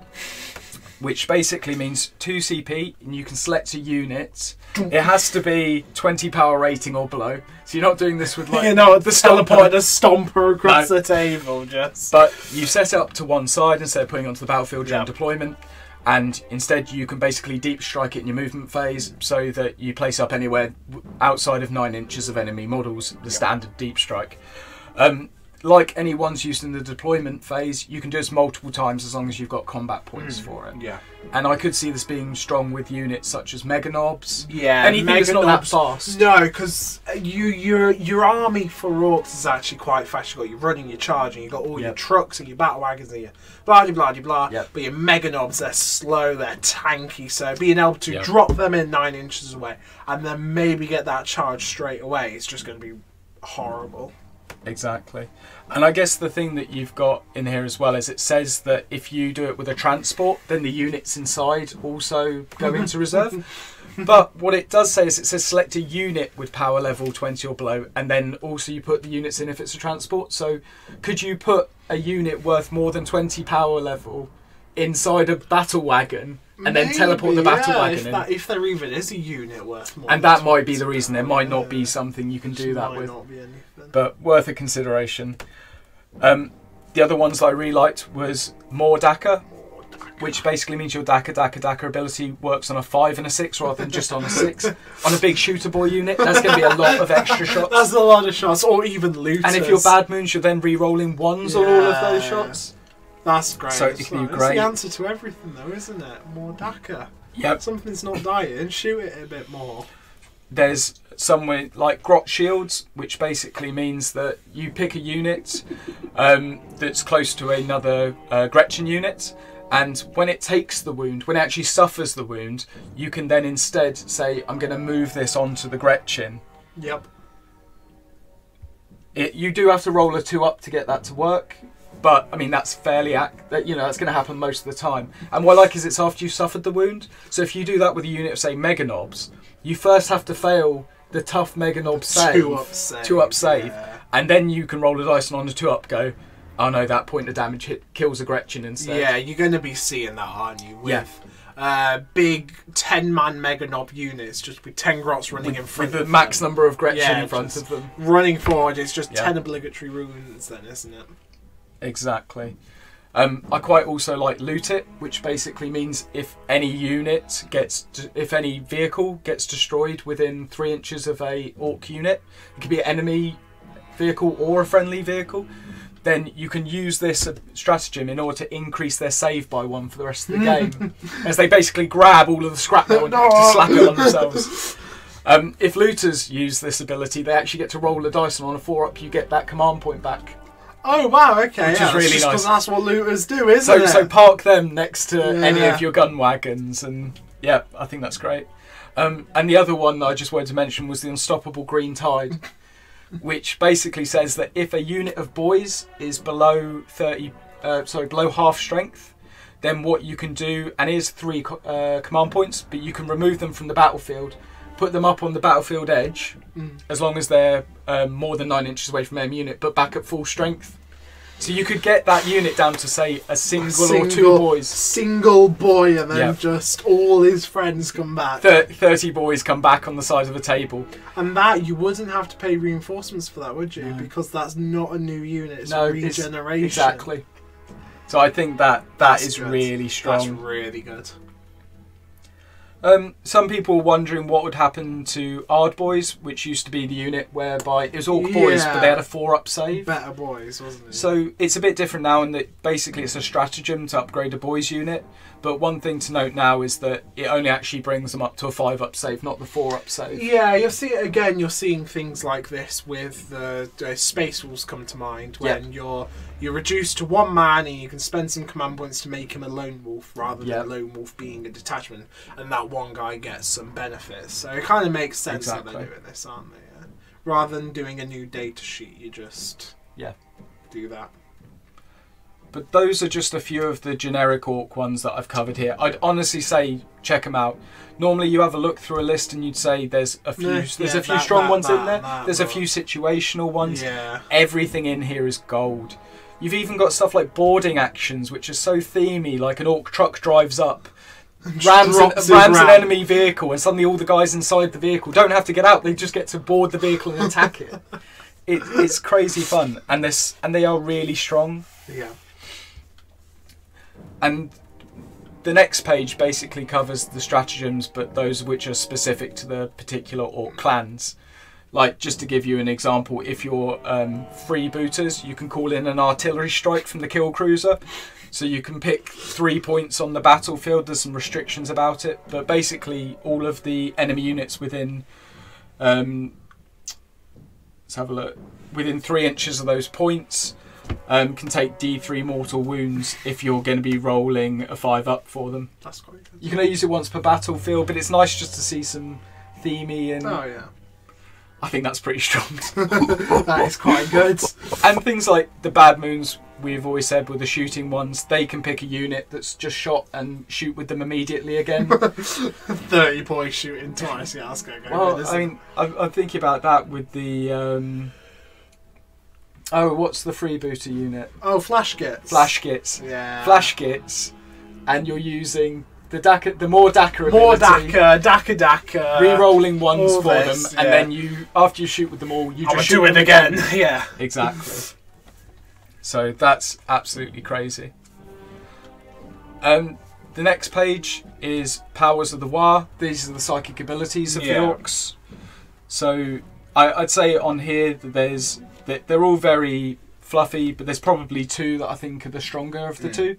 which basically means two C P and you can select a unit. It has to be twenty power rating or below. So you're not doing this with like... you know, the teleporter stomper across no. the table just. But you set it up to one side instead of putting it onto the battlefield during yep. deployment. And instead you can basically deep strike it in your movement phase so that you place up anywhere outside of nine inches of enemy models, the yep. standard deep strike. Um, like any ones used in the deployment phase, you can do this multiple times as long as you've got combat points mm, for it. Yeah. And I could see this being strong with units such as Mega Nobs. Yeah. Anything Mega that's not Nobs, that fast. No, because you, your your army for orcs is actually quite fast. You've got your running, your charging, you've got all yep. your trucks and your battle wagons and your blah, blah, blah, blah. Yep. But your Mega Nobs, they're slow, they're tanky. So being able to yep. drop them in nine inches away and then maybe get that charge straight away is just going to be horrible. Exactly. And I guess the thing that you've got in here as well is it says that if you do it with a transport, then the units inside also go into reserve. But what it does say is it says select a unit with power level twenty or below, and then also you put the units in if it's a transport. So could you put a unit worth more than twenty power level inside a battle wagon and Maybe, then teleport the battle yeah, wagon if in? That, if there even is a unit worth more and than that might be the reason. There might not yeah. be something you can do that might with. Not be but worth a consideration. Um, the other ones that I really liked was More Dakka, more Dakka, which basically means your Dakka Dakka Dakka ability works on a five and a six rather than just on a six. On a big shooter boy unit, that's going to be a lot of extra shots. That's a lot of shots, or even looters. And if you're Bad Moons, you're then re-rolling ones yeah. on all of those shots. That's great. So it's well. great. the answer to everything, though, isn't it? More Dakka. Yep. Something's not dying, shoot it a bit more. There's somewhere like Grot Shields, which basically means that you pick a unit um, that's close to another uh, Gretchen unit, and when it takes the wound, when it actually suffers the wound, you can then instead say, I'm going to move this onto the Gretchen. Yep. It, you do have to roll a two up to get that to work. But I mean, that's fairly act that you know that's going to happen most of the time. And what I like is it's after you suffered the wound. So if you do that with a unit of say Mega Nobs, you first have to fail the tough Mega Nob save, two up save, two up save, yeah. and then you can roll a dice and on the two up go. Oh no, that point of damage hit kills a Gretchen instead. Yeah, you're going to be seeing that, aren't you? With yeah. Uh, big ten man Mega Nob units, just with ten Grots running with, in front with of the them. max number of Gretchen yeah, in front of them. Running forward is just yeah. ten obligatory ruins, then, isn't it? Exactly. Um, I quite also like Loot It, which basically means if any unit gets, if any vehicle gets destroyed within three inches of a orc unit, it could be an enemy vehicle or a friendly vehicle, then you can use this stratagem in order to increase their save by one for the rest of the game, as they basically grab all of the scrapmetal and no. to slap it on themselves. Um, if looters use this ability, they actually get to roll a dice, and on a four up, you get that command point back. Oh wow! Okay, which yeah, is really just nice. Because that's what looters do, isn't so, it? So park them next to yeah. any of your gun wagons, and yeah, I think that's great. Um, and the other one that I just wanted to mention was the Unstoppable Green Tide, which basically says that if a unit of boys is below thirty, uh, sorry, below half strength, then what you can do, and it is three uh, command points, but you can remove them from the battlefield, put them up on the battlefield edge, mm. as long as they're um, more than nine inches away from their unit, but back at full strength. So you could get that unit down to, say, a single, a single or two boys. Single boy, and then yep. just all his friends come back. Thir thirty boys come back on the side of a table. And that, you wouldn't have to pay reinforcements for that, would you? No. Because that's not a new unit, it's no, regeneration. It's, exactly. So I think that, that that's is good. really strong. That's really good. Um, some people were wondering what would happen to Ard Boys, which used to be the unit whereby it was Orc yeah. Boys, but they had a four-up save. Better Boys, wasn't it? So it's a bit different now in that basically it's a stratagem to upgrade a Boys unit. But one thing to note now is that it only actually brings them up to a five-up save, not the four-up save. Yeah, you'll see it again. You're seeing things like this with the uh, Space Wolves come to mind when yep. you're you're reduced to one man and you can spend some command points to make him a Lone Wolf rather than yep. a Lone Wolf being a detachment, and that one guy gets some benefits. So it kind of makes sense exactly. that they're doing this, aren't they? Yeah. Rather than doing a new data sheet, you just yeah do that. But those are just a few of the generic Orc ones that I've covered here. I'd honestly say check them out. Normally you have a look through a list and you'd say there's a few no, there's yeah, a few that, strong that, ones that, in there. That, there's but... a few situational ones. Yeah. Everything in here is gold. You've even got stuff like boarding actions, which are so themey, like an Orc truck drives up, rams, an, rams an enemy vehicle, and suddenly all the guys inside the vehicle don't have to get out, they just get to board the vehicle and attack it. it. It's crazy fun. And this and they are really strong. Yeah. And the next page basically covers the stratagems, but those which are specific to the particular Orc clans. Like, just to give you an example, if you're um, Freebooters, you can call in an artillery strike from the kill cruiser. So you can pick three points on the battlefield. There's some restrictions about it. But basically, all of the enemy units within... Um, let's have a look. Within three inches of those points... Um, can take D three mortal wounds if you're going to be rolling a five up for them. That's quite good. You can only use it once per battlefield, but it's nice just to see some themey and... Oh, yeah. I think that's pretty strong. That is quite good. And things like the Bad Moons, we've always said, were the shooting ones. They can pick a unit that's just shot and shoot with them immediately again. thirty points shooting twice. Yeah, that's going to go well, good, isn't I mean, I'm, I'm thinking about that with the... Um, Oh, what's the freebooter unit? Oh, Flash Gits. Flash Gits. Yeah. Flash Gits, and you're using the Dakka, the more Dakka ability. More Dakka, Dakka Dakka. Re-rolling ones for this, them, yeah. and then you, after you shoot with them all, you just I'll shoot do it them again. again. Yeah, exactly. So that's absolutely crazy. Um, the next page is Powers of the War. These are the psychic abilities of yeah. the Orcs. So I, I'd say on here that there's. They're all very fluffy, but there's probably two that I think are the stronger of the mm. two.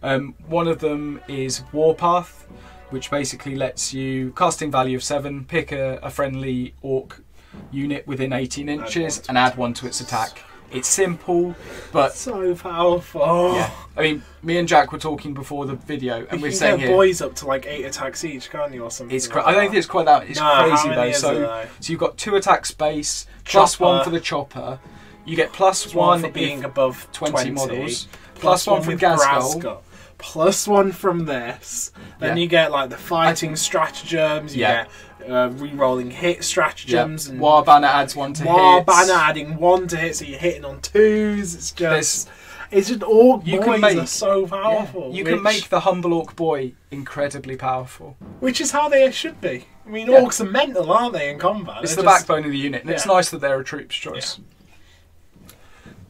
Um, one of them is Warpath, which basically lets you, casting value of seven, pick a, a friendly Orc unit within eighteen inches and add one to its attack. It's simple, but... So powerful. Oh. Yeah. I mean, me and Jack were talking before the video, and you we're saying You can get here, boys up to like eight attacks each, can't you, or something? It's like I don't that. think it's quite that. It's no, crazy, though. So, so you've got two attacks base, plus one for the chopper. You get plus, plus one, one for being above twenty, twenty models. Plus, plus one, one from Ghazghkull. Plus one from this. Then yeah. you get like the fighting think, stratagems. You yeah. get... Uh, re-rolling hit stratagems yep. and War Banner adds one to War hits. Banner adding one to hit, so you're hitting on twos. It's just, There's, it's just Orc you boys can make, are so powerful. Yeah. You which, can make the humble Orc boy incredibly powerful, which is how they should be. I mean, yeah. Orcs are mental, aren't they? In combat, it's they're the just, backbone of the unit, and yeah. it's nice that they're a troop's choice. Yeah.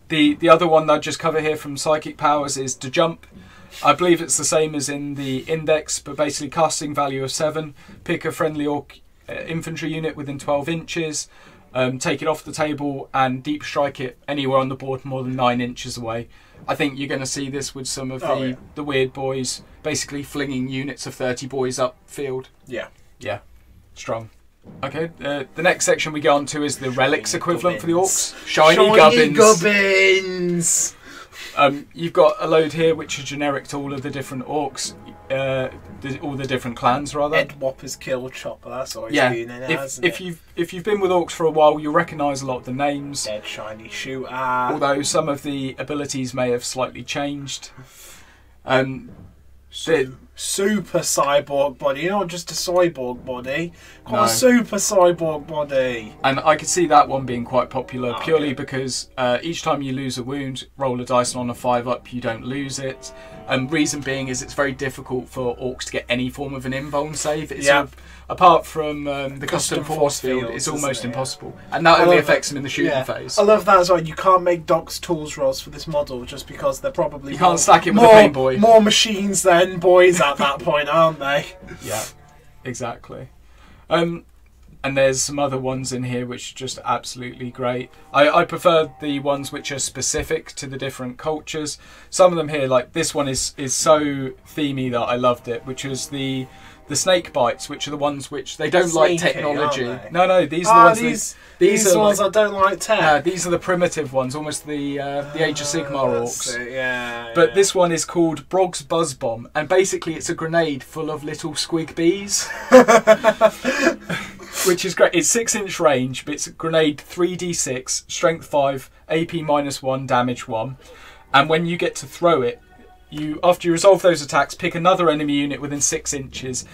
The the other one that I just cover here from psychic powers is to jump. I believe it's the same as in the index, but basically casting value of seven, pick a friendly Orc uh, infantry unit within twelve inches, um, take it off the table and deep strike it anywhere on the board more than nine inches away. I think you're going to see this with some of oh, the, yeah. the weird boys, basically flinging units of thirty boys upfield. Yeah. Yeah. Strong. Okay, uh, the next section we go on to is the Shiny relics equivalent gubbins. for the Orcs. Shiny, Shiny gubbins. gubbins. Um, you've got a load here which are generic to all of the different orcs, uh, the, all the different clans rather. Ed Whopper's Kill Chopper, that's always yeah. been in it, if, hasn't if it? You've, if you've been with orcs for a while, you'll recognise a lot of the names. Dead Shiny Shooter. Although some of the abilities may have slightly changed. Um, the, super cyborg body, not just a cyborg body, no. a super cyborg body. And I could see that one being quite popular oh, purely yeah. because uh, each time you lose a wound, roll a dice, and on a five up you don't lose it. And um, reason being is it's very difficult for orcs to get any form of an invuln save. It's yeah. a, apart from um, the custom, custom force field, fields, it's almost it? impossible. And that I only affects that. them in the shooting yeah. phase. I love that as well. You can't make Doc's tools rolls for this model just because they're probably you more, can't stack it with more, a paint boy. More machines than boys. At that point, aren't they? Yeah, exactly. Um, and there's some other ones in here which are just absolutely great. I, I prefer the ones which are specific to the different cultures. Some of them here, like this one, is is so themey that I loved it, which is the the snake bites, which are the ones which they don't Sneaky, like technology. No, no, these are ah, the ones. These, that, these, these are ones like, I don't like tech. Uh, these are the primitive ones, almost the uh, the Age of Sigmar uh, orcs. It, yeah. But yeah. this one is called Brog's Buzz Bomb, and basically it's a grenade full of little squig bees, which is great. It's six inch range, but it's a grenade three d six, strength five, A P minus one, damage one, and when you get to throw it. You, after you resolve those attacks, pick another enemy unit within six inches,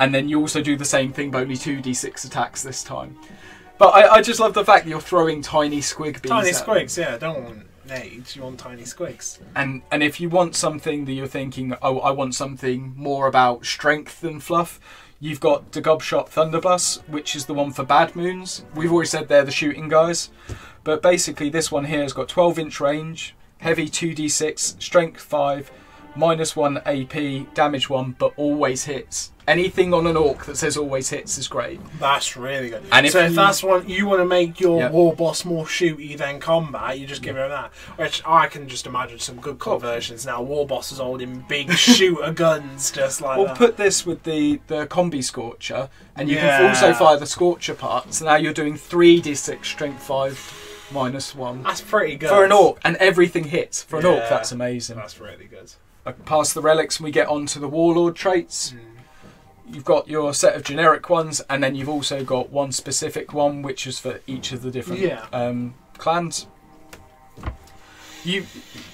and then you also do the same thing, but only two d six attacks this time. But I, I just love the fact that you're throwing tiny squig bees. Tiny squigs, yeah. I don't want nades. You want tiny squigs. And and if you want something that you're thinking, oh, I want something more about strength than fluff. You've got the Gobshot Thunderbus, which is the one for Bad Moons. We've always said they're the shooting guys, but basically this one here has got twelve inch range, heavy two d six, strength five. Minus one A P, damage one, but always hits. Anything on an orc that says always hits is great. That's really good. And if so if you, that's one you want to make your yep. war boss more shooty than combat, you just give him that. Which I can just imagine some good conversions now. War bosses holding big shooter guns, just like we'll that. We'll put this with the the combi scorcher, and you yeah. can also fire the scorcher part. So now you're doing three d six strength five. Minus one. That's pretty good for an orc, and everything hits for an yeah, orc. That's amazing. That's really good. I pass the relics, and we get on to the warlord traits. Mm. You've got your set of generic ones, and then you've also got one specific one, which is for each of the different yeah. um, clans. You,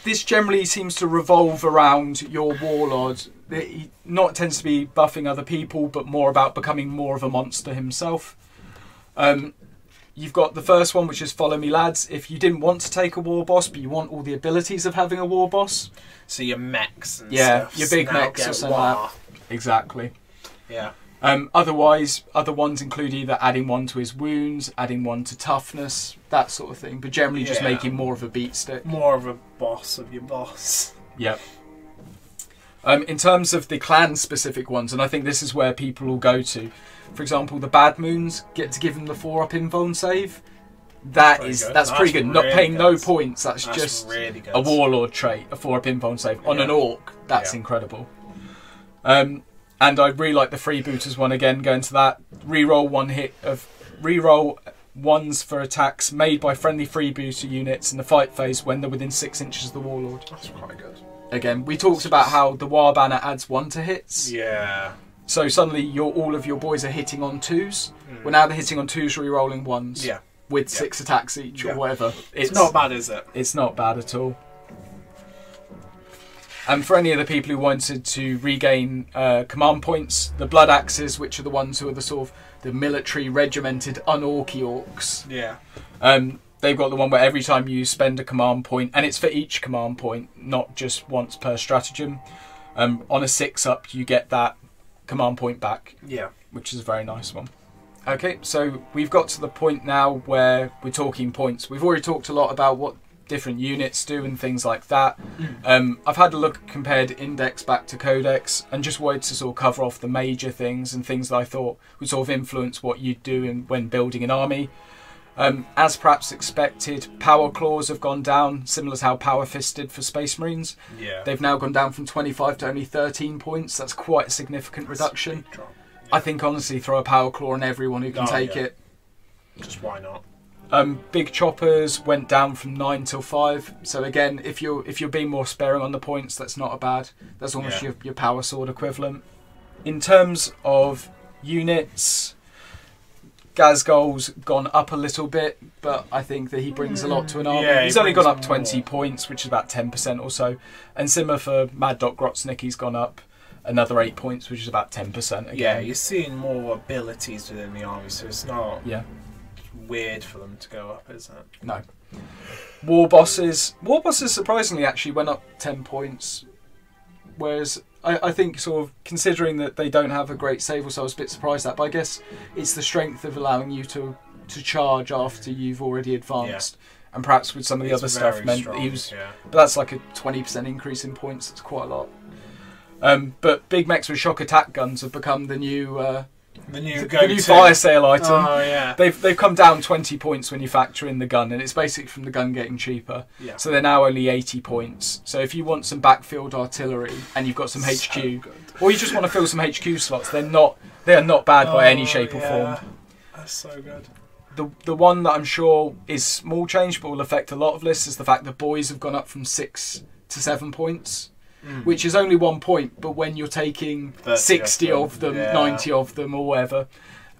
this generally seems to revolve around your warlord. It not tends to be buffing other people, but more about becoming more of a monster himself. Um, You've got the first one, which is Follow Me Lads. If you didn't want to take a war boss, but you want all the abilities of having a war boss. So your mechs and yeah, stuff. Yeah, your big mechs or something. Exactly. Yeah. Um, otherwise, other ones include either adding one to his wounds, adding one to toughness, that sort of thing. But generally just yeah. making more of a beat stick. More of a boss of your boss. Yep. Um, in terms of the clan-specific ones, and I think this is where people will go to. For example, the Bad Moons get to give them the four-up invuln save. That that's is good. that's, that's pretty good. Really Not paying good. no points. That's, that's just really a warlord trait. A four-up invuln save on yeah. an orc. That's yeah. incredible. Um, and I really like the Freebooters one again. Going to that reroll one hit of reroll ones for attacks made by friendly freebooter units in the fight phase when they're within six inches of the warlord. That's quite good. Again, we talked about how the War Banner adds one to hits. Yeah. So suddenly you're, all of your boys are hitting on twos. Mm. Well, now they're hitting on twos, re-rolling ones. Yeah. With yeah. six attacks each yeah. or whatever. It's, it's not bad, is it? It's not bad at all. And for any of the people who wanted to regain uh, command points, the Blood Axes, which are the ones who are the sort of the military regimented un-orky orcs. Yeah. Um, They've got the one where every time you spend a command point, and it's for each command point, not just once per stratagem. Um, on a six up, you get that command point back. Yeah. Which is a very nice one. Okay, so we've got to the point now where we're talking points. We've already talked a lot about what different units do and things like that. Um, I've had a look, compared Index back to Codex, and just wanted to sort of cover off the major things and things that I thought would sort of influence what you'd do in, when building an army. Um, as perhaps expected, power claws have gone down, similar to how power fists did for Space Marines. Yeah. They've now gone down from twenty-five to only thirteen points. That's quite a significant That's reduction. A yeah. I think honestly, throw a power claw on everyone who can oh, take yeah. it. Just why not? Um, big choppers went down from nine till five. So again, if you're if you're being more sparing on the points, that's not a bad. That's almost yeah. your your power sword equivalent. In terms of units, Ghazghkull's gone up a little bit, but I think that he brings a lot to an army. Yeah, he's he only gone up twenty more. points, which is about ten percent or so. And similar for Mad Doc Grotznick, he's gone up another eight points, which is about ten percent again. Yeah, you're seeing more abilities within the army, so it's not yeah. weird for them to go up, is it? No. War bosses, war bosses surprisingly actually went up ten points, whereas I, I think sort of considering that they don't have a great save or so, I was a bit surprised at that, but I guess it's the strength of allowing you to to charge after you've already advanced, yeah. and perhaps with some of the it's other stuff meant strong, that he was yeah. but that's like a twenty percent increase in points. That's quite a lot. Um, but big mechs with shock attack guns have become the new uh, the new, the, the new fire sale item. Oh yeah, they've they've come down twenty points when you factor in the gun, and it's basically from the gun getting cheaper. Yeah. So they're now only eighty points. So if you want some backfield artillery and you've got some so H Q, good. or you just want to fill some H Q slots, they're not they are not bad oh, by any shape yeah. or form. That's so good. The the one that I'm sure is small change but will affect a lot of lists is the fact that boys have gone up from six to seven points. Mm. Which is only one point, but when you're taking sixty of them, yeah. ninety of them, or whatever,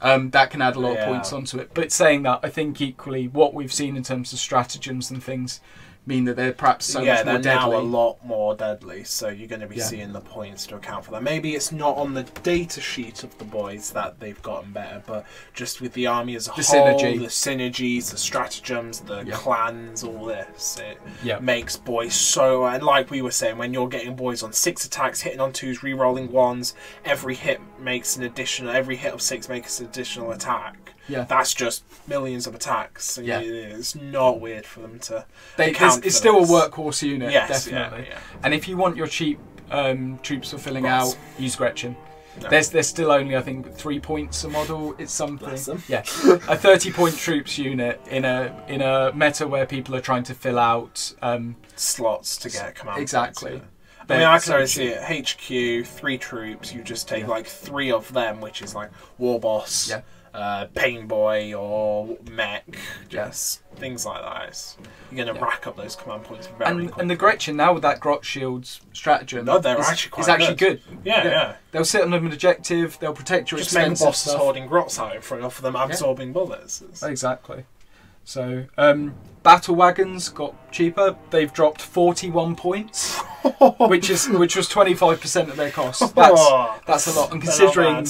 um, that can add a lot yeah. of points onto it. But saying that, I think equally what we've seen in terms of stratagems and things mean that they're perhaps so yeah, much more deadly. Yeah, they're now a lot more deadly, so you're going to be yeah. seeing the points to account for that. Maybe it's not on the data sheet of the boys that they've gotten better, but just with the army as a the whole, synergy. the synergies, the stratagems, the yeah. clans, all this, it yeah. makes boys so... And like we were saying, when you're getting boys on six attacks, hitting on twos, re-rolling ones, every hit makes an additional... Every hit of six makes an additional attack. Yeah, that's just millions of attacks. Yeah, it's not weird for them to. They, it's it's still a workhorse unit, yes, definitely. Yeah, yeah. And if you want your cheap um, troops for filling out, use Gretchen. No. There's there's still only I think three points a model. It's something. Bless them. Yeah, a thirty point troops unit in a in a meta where people are trying to fill out um, slots to get command. Exactly. Points, yeah. I mean, I can already see it. H Q, three troops. You just take yeah. like three of them, which is like War Boss. Yeah. Uh, Pain Boy or Mech, just yeah. things like that. You're going to yeah. rack up those command points very and, quickly. And the Gretchen, now with that Grot Shields stratagem, no, they're is, actually, quite is actually good. good. Yeah, yeah, yeah. They'll sit on an objective, they'll protect your just expensive stuff. Just make bosses holding Grots out in front of them, absorbing yeah. bullets. It's... Exactly. So, um, Battle Wagons got cheaper. They've dropped forty-one points, which is which was twenty-five percent of their cost. That's, that's a lot. And considering...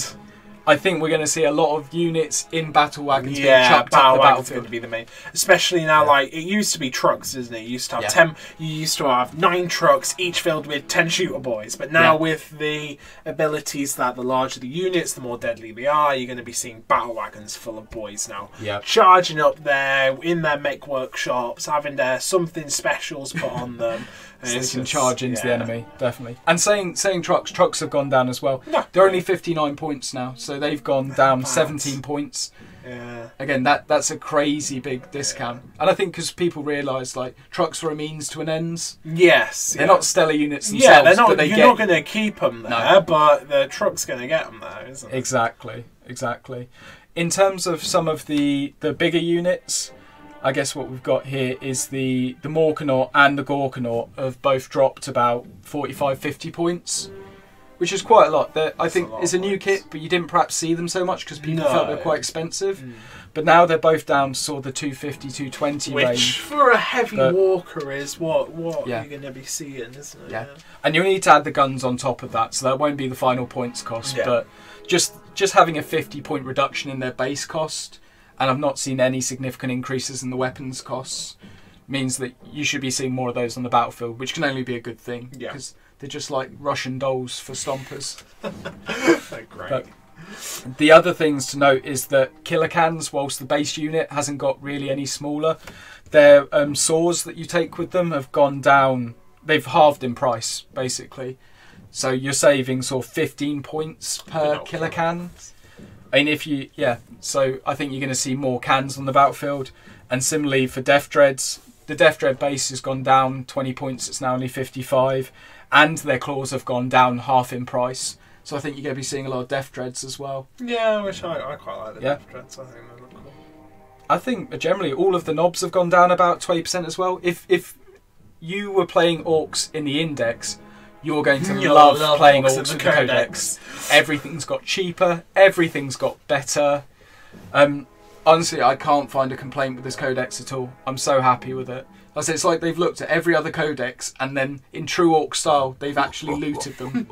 I think we're going to see a lot of units in battle wagons yeah, being chucked battle up the battlefield. Going to be the main, especially now. Yeah. Like it used to be trucks, isn't it? You used to have yeah. ten. You used to have nine trucks, each filled with ten shooter boys. But now yeah. with the abilities that the larger the units, the more deadly they are. You're going to be seeing battle wagons full of boys now, yeah. charging up there in their mech workshops, having their something specials put on them. So they can just, charge into yeah. the enemy, definitely. And saying saying trucks, trucks have gone down as well. No. They're only fifty-nine points now, so they've gone down That's, seventeen points. Yeah. Again, that that's a crazy big discount. Yeah. And I think because people realise, like, trucks are a means to an end. Yes. They're yeah. not stellar units themselves. Yeah, they're not, but they you're get, not going to keep them there, no. but the truck's going to get them there, isn't it? Exactly, exactly. In terms of some of the, the bigger units... I guess what we've got here is the the Morkanaut and the Gorkanaut have both dropped about forty-five, fifty points, which is quite a lot. They're, I think it's a new kit, but you didn't perhaps see them so much because people no. felt they're quite expensive. Mm. But now they're both down sort of the two fifty, two twenty which, range. Which for a heavy but, walker is what what yeah. you're going to be seeing, isn't it? Yeah. yeah, and you'll need to add the guns on top of that, so that won't be the final points cost. Yeah. But just just having a fifty point reduction in their base cost. And I've not seen any significant increases in the weapons costs, means that you should be seeing more of those on the battlefield, which can only be a good thing. Yeah. Because they're just like Russian dolls for stompers. They're great. But the other things to note is that killer cans, whilst the base unit hasn't got really any smaller, their um, saws that you take with them have gone down. They've halved in price, basically. So you're saving sort of fifteen points per killer can. I mean, if you, yeah, so I think you're going to see more cans on the battlefield. And similarly for Deffdreads, the Deffdread base has gone down twenty points, it's now only fifty-five, and their claws have gone down half in price. So I think you're going to be seeing a lot of Deffdreads as well. Yeah, I wish I, I quite like the yeah. Deffdreads, I think they look cool. I think generally all of the knobs have gone down about twenty percent as well. If if you were playing orcs in the index, you're going to you're love, love playing orcs, orcs in the, in the codex. codex. Everything's got cheaper. Everything's got better. Um, honestly, I can't find a complaint with this codex at all. I'm so happy with it. I say it's like they've looked at every other codex and then, in true orc style, they've actually looted them.